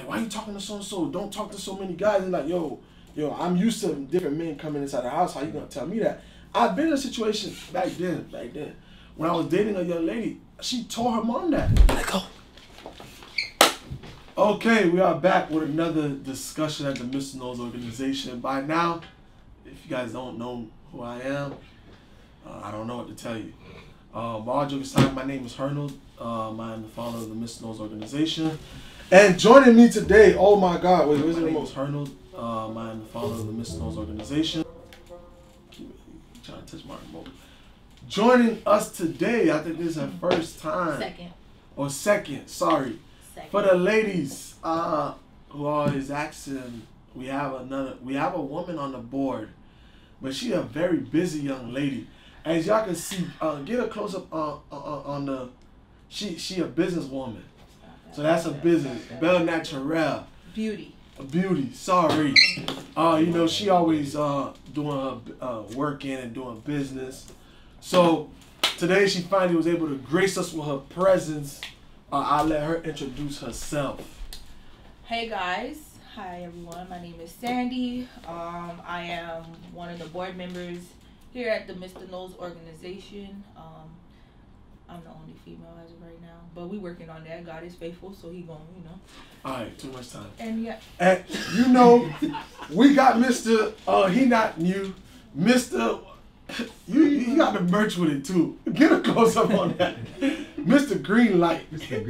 like, why you talking to so-and-so? Don't talk to so many guys. And like, yo, I'm used to different men coming inside the house. How you gonna tell me that? I've been in a situation back then, when I was dating a young lady, she told her mom that. Let go. Okay, we are back with another discussion at the Mr. Nolds Organization. By now, if you guys don't know who I am, I don't know what to tell you. All jokes aside, my name is Hernold. I am the founder of the Mr. Nolds Organization. And joining me today, oh my God, wait, where's the name? My name is Hernold. I am the founder of the Mr. Nolds Organization. Trying to touch my remote. Joining us today, I think this is her first time. Second. For the ladies who always asking, we have a woman on the board, but she a very busy young lady. As y'all can see, get a close up on the, she a businesswoman. So that's a business. Belle Naturelle. Beauty. Sorry. You know, she always doing her working and doing business. So today she finally was able to grace us with her presence. I'll let her introduce herself. Hey guys. Hi everyone. My name is Sandy. I am one of the board members here at the Mr. Nolds Organization. I'm the only female as of right now, but we working on that. God is faithful, so he gon', you know. All right, too much time. And yeah. And you know, we got Mr. He not new, Mr. You got the merch with it too. Get a close up on that, Mr. Green Light. Mr.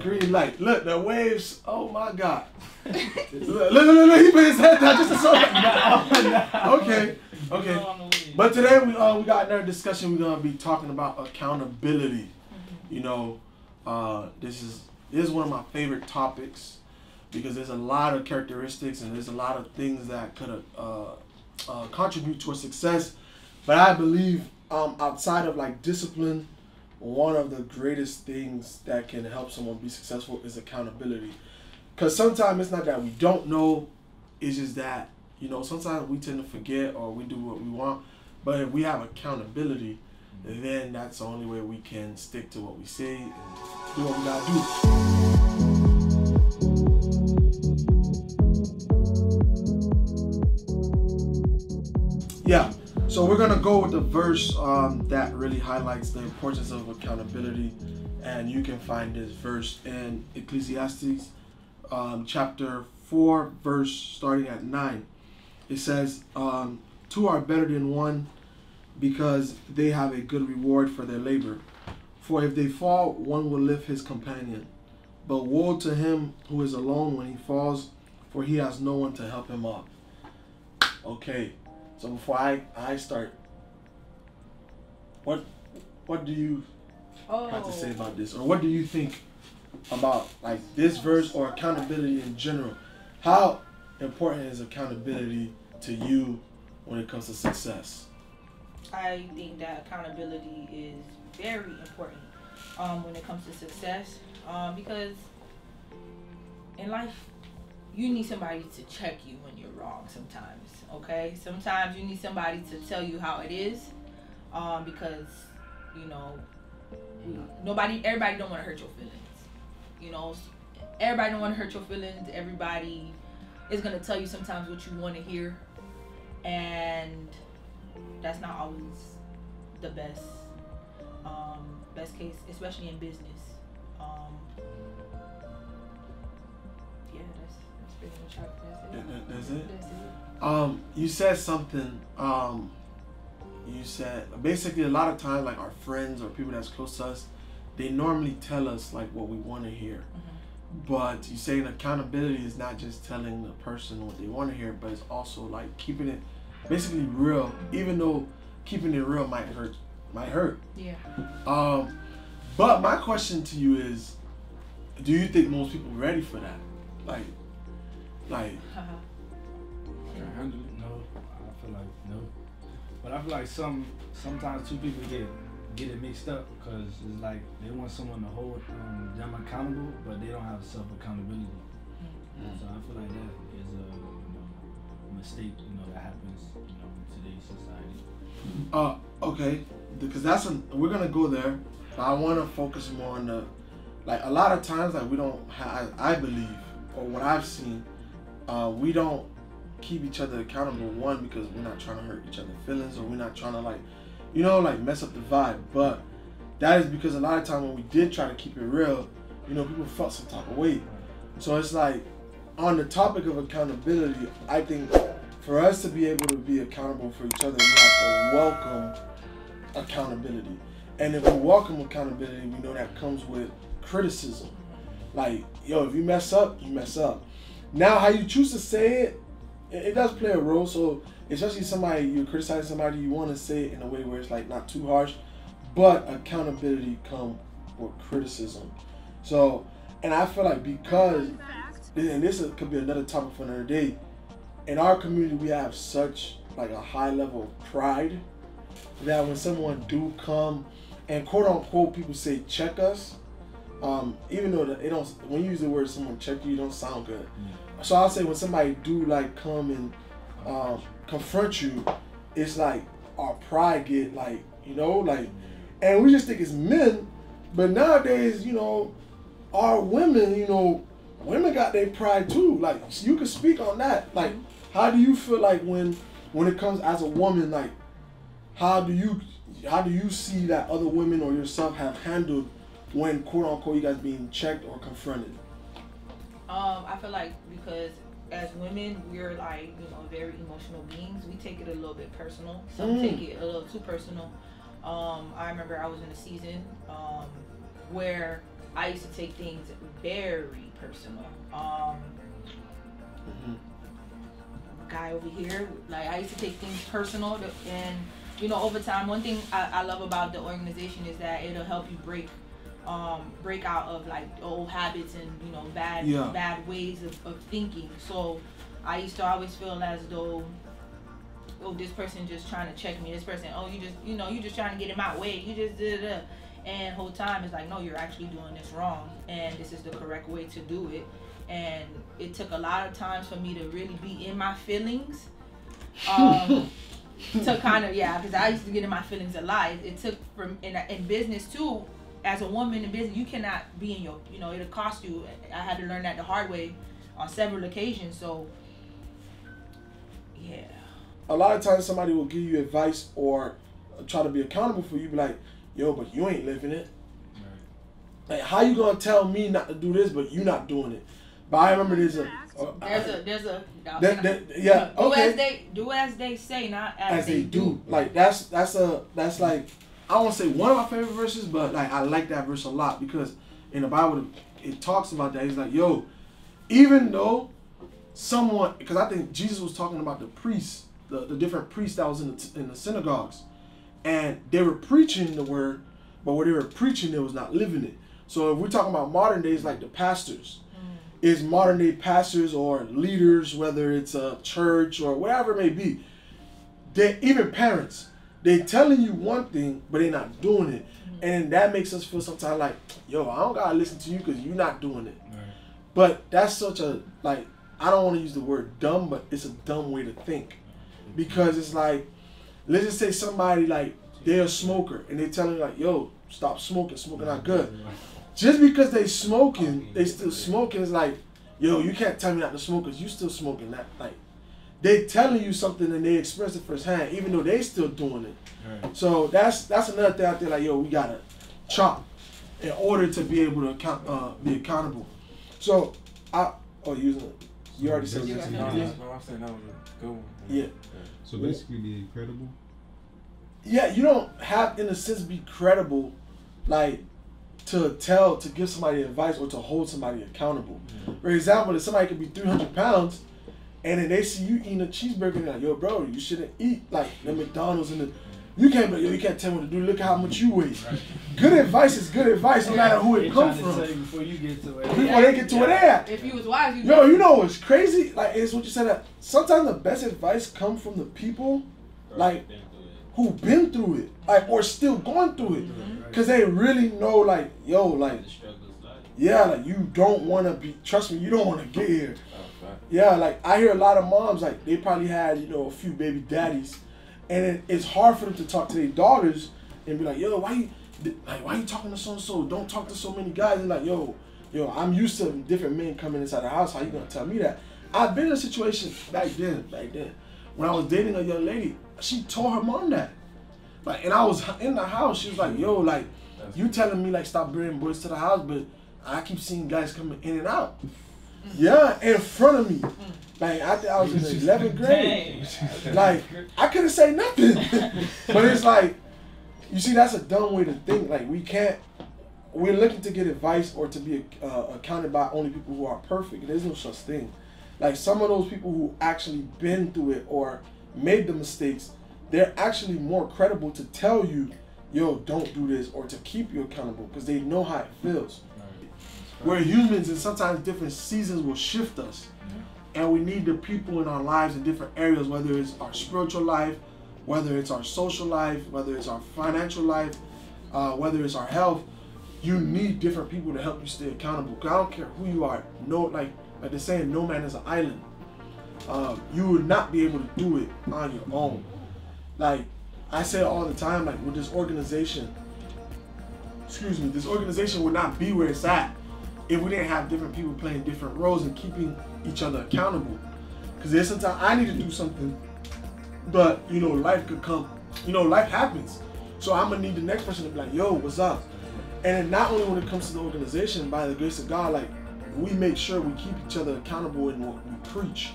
Green Light. Look, the waves. Oh my God. Look. He put his head down just to show that. Okay. But today we got another discussion. We're gonna be talking about accountability. You know, this is one of my favorite topics because there's a lot of characteristics and there's a lot of things that could contribute to a success. But I believe outside of like discipline, one of the greatest things that can help someone be successful is accountability. Because sometimes it's not that we don't know, it's just that, you know, sometimes we tend to forget or we do what we want. But if we have accountability, then that's the only way we can stick to what we say and do what we gotta do. Yeah, so we're gonna go with the verse that really highlights the importance of accountability. And you can find this verse in Ecclesiastes chapter 4, verse starting at 9. It says, two are better than one, because they have a good reward for their labor. For if they fall, one will lift his companion. But woe to him who is alone when he falls, for he has no one to help him up. Okay, so before I start, what do you have to say about this? Or what do you think about like this verse or accountability in general? How important is accountability to you when it comes to success? I think that accountability is very important when it comes to success, because in life you need somebody to check you when you're wrong sometimes, okay? Sometimes you need somebody to tell you how it is, because, you know, everybody don't want to hurt your feelings. You know, everybody don't want to hurt your feelings. Everybody is going to tell you sometimes what you want to hear, and that's not always the best case, especially in business. Yeah, that's pretty much it. That's it. You said something. You said basically a lot of times, like our friends or people that's close to us, they normally tell us like what we want to hear. But you saying accountability is not just telling the person what they want to hear, but it's also like keeping it basically real, even though keeping it real might hurt. Yeah. But my question to you is, do you think most people are ready for that? Like can I handle it? No. I feel like no. But I feel like sometimes two people get it mixed up, because it's like they want someone to hold them accountable, but they don't have self-accountability. So I feel like that is a mistake, you know, that happens, you know, in today's society. Okay, because we're gonna go there, but I want to focus more on the, like, a lot of times, like, we don't have, I believe or what I've seen, we don't keep each other accountable, one, because we're not trying to hurt each other's feelings, or we're not trying to, like, you know, like, mess up the vibe. But that is because a lot of time when we did try to keep it real, you know, people felt some type of weight. So it's like, on the topic of accountability, I think for us to be able to be accountable for each other, we have to welcome accountability. And if we welcome accountability, we know that comes with criticism. Like, yo, if you mess up, you mess up. Now, how you choose to say it, it does play a role. So especially somebody, you're criticizing somebody, you want to say it in a way where it's like not too harsh, but accountability comes with criticism. So, and I feel like because, and this could be another topic for another day, in our community we have such like a high level of pride that when someone do come and quote unquote people say check us, even though it don't, when you use the word someone check you, you don't sound good. So I'll say when somebody do like come and confront you, it's like our pride get like, you know, like, and we just think it's men, but nowadays, you know, our women, you know, women got their pride too. Like, you can speak on that. Like, how do you feel like when it comes as a woman, like, how do you see that other women or yourself have handled when quote unquote you guys being checked or confronted? I feel like because as women, we're like, you know, very emotional beings. We take it a little bit personal. Some take it a little too personal. I remember I was in a season where I used to take things very personal. Guy over here, like, I used to take things personal, and you know, over time, one thing I love about the organization is that it'll help you break out of like old habits and, you know, bad ways of thinking. So I used to always feel as though, oh, this person just trying to check me, this person, oh, you just, you know, you just trying to get in my way, you just did it. And whole time it's like, no, you're actually doing this wrong, and this is the correct way to do it. And it took a lot of times for me to really be in my feelings, to kind of, yeah, because I used to get in my feelings a lot. It took from in business too. As a woman in business, you cannot be in your, you know, it'll cost you. I had to learn that the hard way on several occasions. So yeah, a lot of times somebody will give you advice or try to be accountable for you, be like, yo, but you ain't living it. Right. Like, how you gonna tell me not to do this, but you not doing it? But I remember do as they say, not as they do. Like, that's like, I won't say one of my favorite verses, but like, I like that verse a lot because in the Bible it talks about that. He's like, yo, even though someone, because I think Jesus was talking about the priests, the different priests that was in the synagogues. And they were preaching the word, but what they were preaching, they was not living it. So if we're talking about modern days, like the pastors, is modern day pastors or leaders, whether it's a church or whatever it may be, they, even parents, they telling you one thing, but they not doing it. And that makes us feel sometimes like, yo, I don't gotta listen to you because you're not doing it. Right. But that's such a, like, I don't want to use the word dumb, but it's a dumb way to think, because it's like, let's just say somebody, like, they're a smoker and they telling you like, yo, stop smoking, smoking not good. Just because they smoking, they still smoking, it's like, yo, you can't tell me not to smoke because you still smoking that. Like, they telling you something and they express it firsthand, even though they still doing it. Right. So that's another thing out there, like, yo, we gotta chop in order to be able to account, be accountable. So you already said yes. No, I'm saying that was a good one. Yeah. So basically be credible? Yeah, you don't have, in a sense, be credible, like, to give somebody advice or to hold somebody accountable. Yeah. For example, if somebody could be 300 pounds and then they see you eating a cheeseburger and they're like, yo, bro, you shouldn't eat, like, the McDonald's and the, you can't, yo, you can't tell me what to do, look how much you weigh. Right. Good advice is good advice, no matter who it comes from. Before you get to it. Before they get to it, yeah. If you was wise, you know. Yo, you know what's crazy? Like, it's what you said, that sometimes the best advice comes from the people, like, who've been through it, like, or still going through it. Because they really know, like, yo, like, yeah, like, you don't want to be, trust me, you don't want to get here. Yeah, like, I hear a lot of moms, like, they probably had, you know, a few baby daddies. And it's hard for them to talk to their daughters and be like, yo, why you talking to so-and-so? Don't talk to so many guys. And like, yo, yo, I'm used to different men coming inside the house. How you gonna tell me that? I've been in a situation back then, when I was dating a young lady, she told her mom that. Like, and I was in the house, she was like, yo, like, you telling me, like, stop bringing boys to the house, but I keep seeing guys coming in and out. Yeah, in front of me. Like, I think I was in the 11th grade. Dang. Like, I couldn't say nothing. But it's like, you see, that's a dumb way to think. Like, we can't, we're looking to get advice or to be accounted by only people who are perfect. There's no such thing. Like, some of those people who actually been through it or made the mistakes, they're actually more credible to tell you, yo, don't do this, or to keep you accountable, because they know how it feels. We're humans, and sometimes different seasons will shift us. And we need the people in our lives in different areas, whether it's our spiritual life, whether it's our social life, whether it's our financial life, whether it's our health. You need different people to help you stay accountable. Cause I don't care who you are. No, like they're saying, no man is an island. You would not be able to do it on your own. Like I say all the time, like with this organization, excuse me, this organization would not be where it's at if we didn't have different people playing different roles and keeping each other accountable. Because there's sometimes I need to do something, but you know, life could come, you know, life happens. So I'm gonna need the next person to be like, yo, what's up? And then not only when it comes to the organization, by the grace of God, like we make sure we keep each other accountable in what we preach.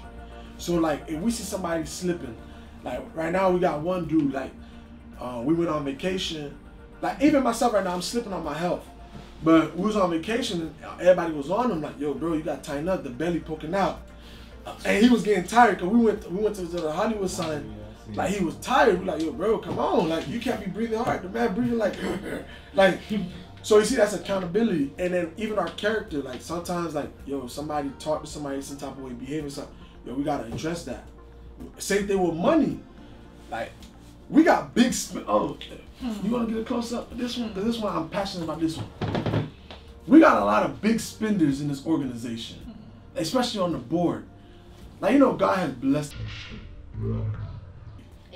So like if we see somebody slipping, like right now we got one dude, like we went on vacation. Like even myself right now, I'm slipping on my health. But we was on vacation and everybody was on him like, yo, bro, you got to tighten up, the belly poking out. And he was getting tired because we went to the Hollywood sign. Like, he was tired. We like, yo, bro, come on. Like, you can't be breathing hard. The man breathing like, like. So you see, that's accountability. And then even our character, like sometimes, like, yo, somebody talk to somebody some type of way, behaving something. Yo, we got to address that. Same thing with money. Like, we got big, oh, you want to get a close up of this one? Because this one, I'm passionate about this one. We got a lot of big spenders in this organization, especially on the board. Like, you know, God has blessed us.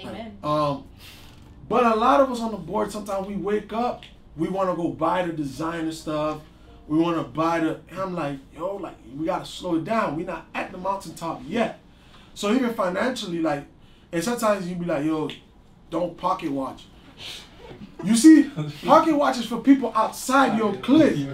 Amen. But a lot of us on the board, sometimes we wake up, we want to go buy the designer stuff. We want to buy the, and I'm like, yo, like, we got to slow it down. We're not at the mountaintop yet. So even financially, like, and sometimes you be like, yo, don't pocket watch. You see, pocket watches for people outside your clique.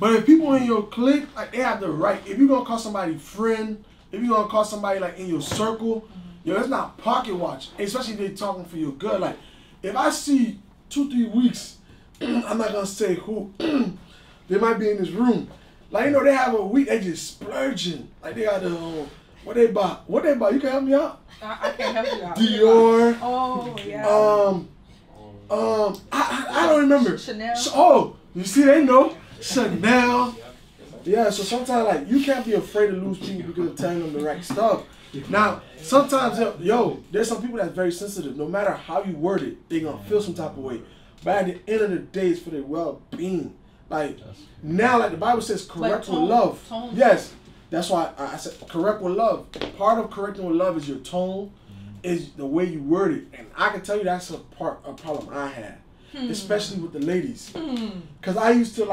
But if people in your clique, like they have the right. If you're gonna call somebody friend, if you're gonna call somebody like in your circle, yo, it's not pocket watch. Especially if they're talking for your good. Like, if I see 2-3 weeks, I'm not gonna say who. They might be in this room. Like, you know, they have a week. They just splurging. Like they got the whole. What they buy? You can help me out. I can help you out. Dior. Oh yeah. I don't remember. Chanel. Oh, you see, they know. Chanel. Yeah, so sometimes, like, you can't be afraid to lose people because of telling them the right stuff. Now, sometimes, yo, there's some people that's very sensitive. No matter how you word it, they're going to feel some type of way. But at the end of the day, it's for their well-being. Like, now, like, the Bible says, correct with love. Yes, that's why I said correct with love. Part of correcting with love is your tone, is the way you word it. And I can tell you that's a problem I had, especially with the ladies. Because I used to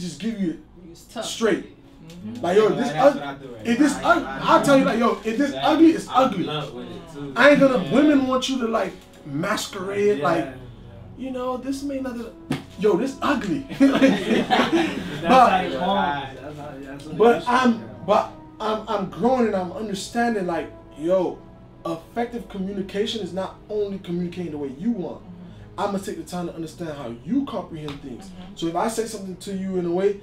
just give you it straight. Like, yo, this ugly, I'll tell you, like, yo, if this ugly, it's ugly. I ain't gonna, women want you to, like, masquerade, like, you know, this may not, yo, this ugly. But I'm growing and I'm understanding, like, yo, effective communication is not only communicating the way you want. I'm gonna take the time to understand how you comprehend things. So if I say something to you in a way,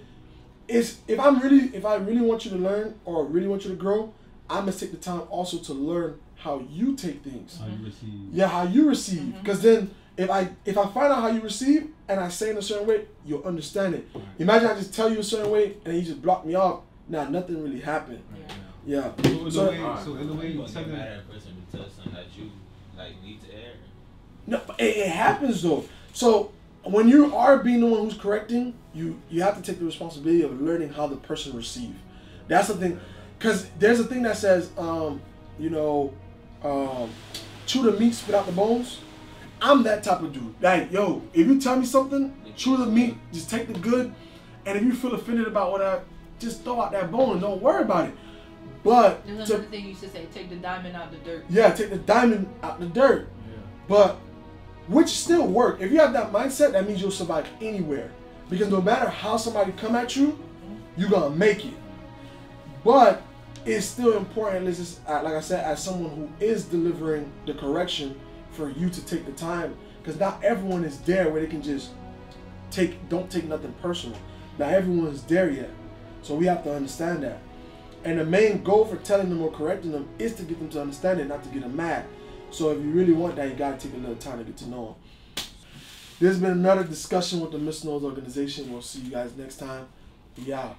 it's if I really want you to learn or really want you to grow, I'm gonna take the time also to learn how you take things. How you receive. Yeah, how you receive. Because then if I find out how you receive and I say it in a certain way, you'll understand it. Imagine I just tell you a certain way and you just block me off. Nah, nothing really happened. Yeah. So in a way, you tell that person to tell something that you like need to air. No, it happens though. So when you are being the one who's correcting, you have to take the responsibility of learning how the person receives. That's the thing, because there's a thing that says, you know, chew the meat, spit out the bones. I'm that type of dude. Like, yo, if you tell me something, chew the meat, just take the good, And if you feel offended about what I just throw out that bone and don't worry about it. But there's another thing you should say, take the diamond out the dirt. Yeah, take the diamond out the dirt. Yeah. But which still work. If you have that mindset, that means you'll survive anywhere. Because no matter how somebody come at you, you're gonna make it. But it's still important, this is, like I said, as someone who is delivering the correction, for you to take the time, because not everyone is there where they can just don't take nothing personal. Not everyone is there yet. So we have to understand that. And the main goal for telling them or correcting them is to get them to understand it, not to get them mad. So if you really want that, you gotta take a little time to get to know them. There's been another discussion with the Mr. Nolds Organization. We'll see you guys next time. Yeah.